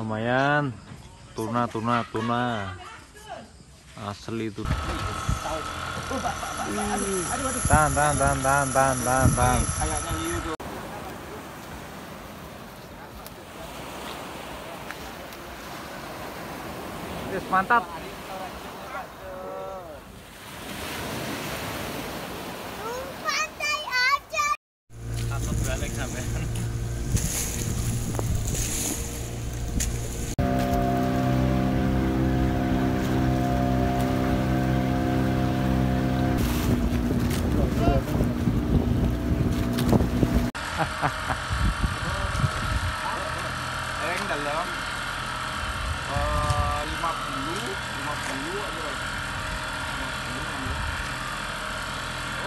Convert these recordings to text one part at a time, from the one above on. lumayan. Tuna asli itu. Tahan. Yes, mantap. Yang dalam 50 ada.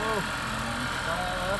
Oh, mantap.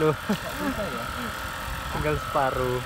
Loh, tinggal separuh.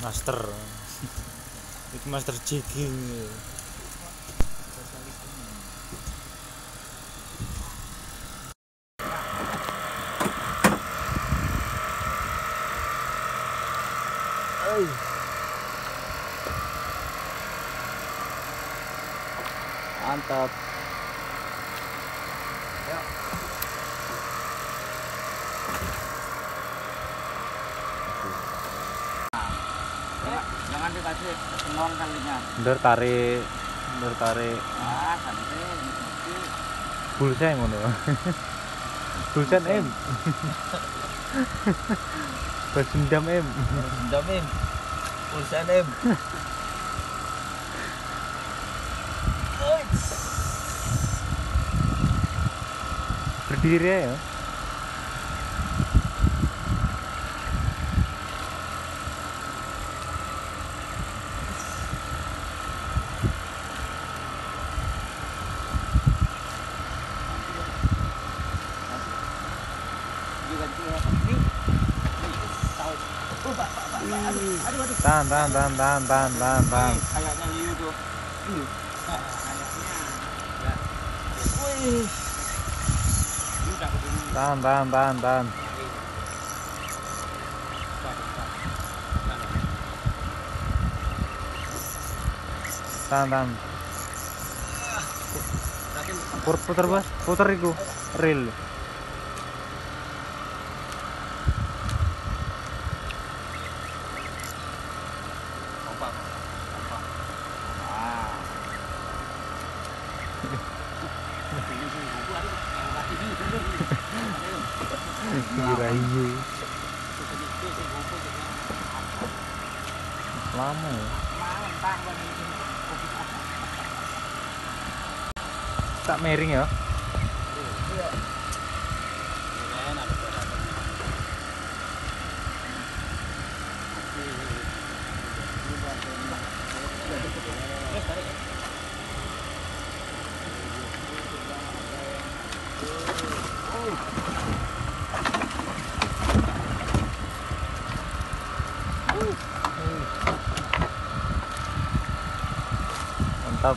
Master itu master jigging. Mantap. Jangan dikasih senor kalinya. Bentar tarik. Ah, santai. Bulsen ngono. Bulsen M. Bas dendam M. Bulsen M. Berdiri ya. aduh. Tahan. Kayaknya hiu tuh. Wih. Tahan. Tahan. Putar bos, putar itu reel. Lama ya. Tak miring ya. Mantap.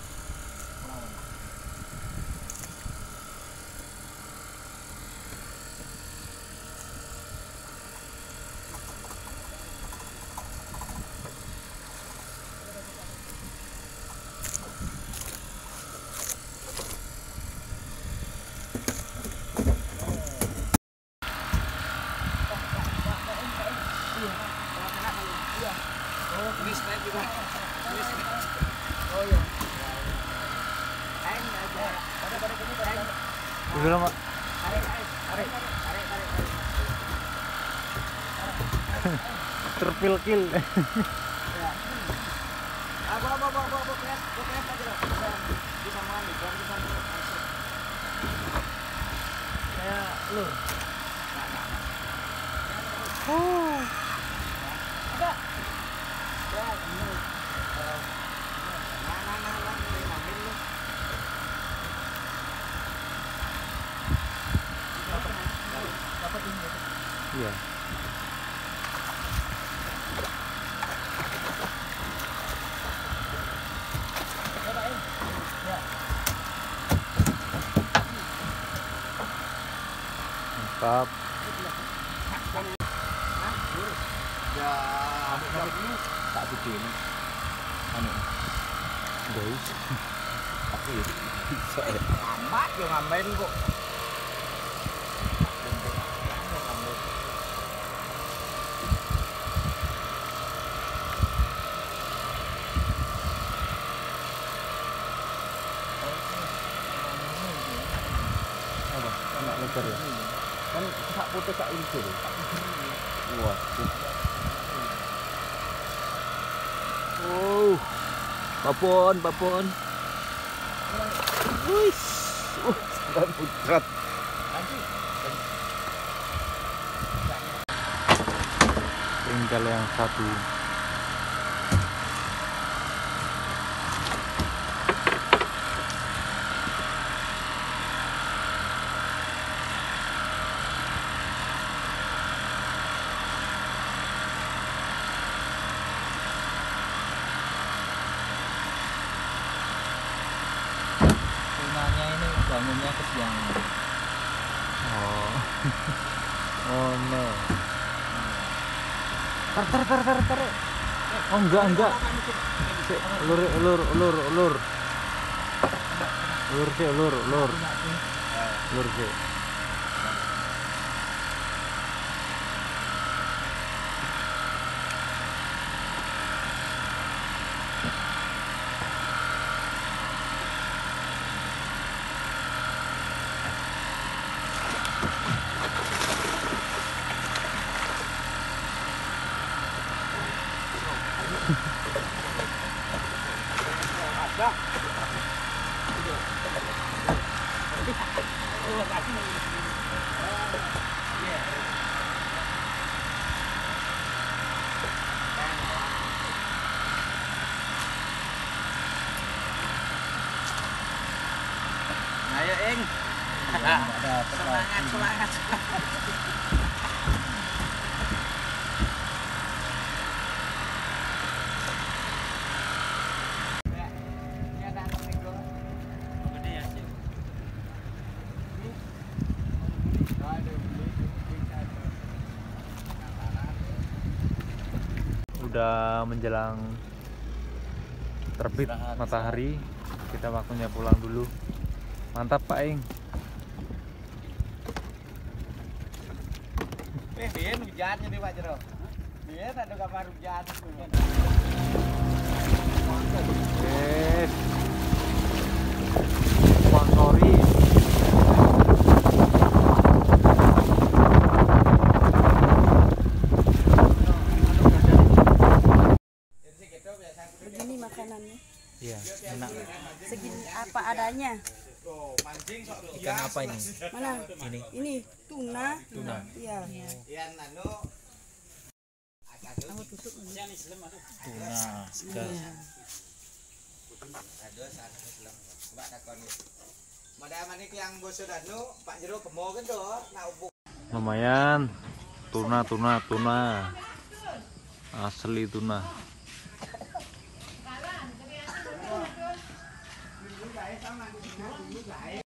Dulu mak. Terpilkil. Iya. Mantap. Ya, tak gede ini. Anu. Guys. Aku ya. Amat yo ngamen kok. Kan tak putus tak incil. Wah. Oh. Papon. Wis. Oh, sampai putrat. Tinggal yang satu. Bangunnya kesiangan. Oh no. Tar. Oh enggak. Lur. Lur. Lur ke. Stop. Ayo Ing. Semangat. Udah menjelang terbit matahari, kita waktunya pulang dulu. Mantap Pak Ing. Biar hujannya nih Pak Jero. Biar ada kabar hujan. Yes. Sponsori. Iya, enak. Segini apa adanya. Ikan apa ini? Mana? Ini tuna. Iya. Lumayan tuna. Asli tuna. Hãy subscribe cho kênh Ghiền Mì Gõ để không bỏ lỡ những video hấp dẫn.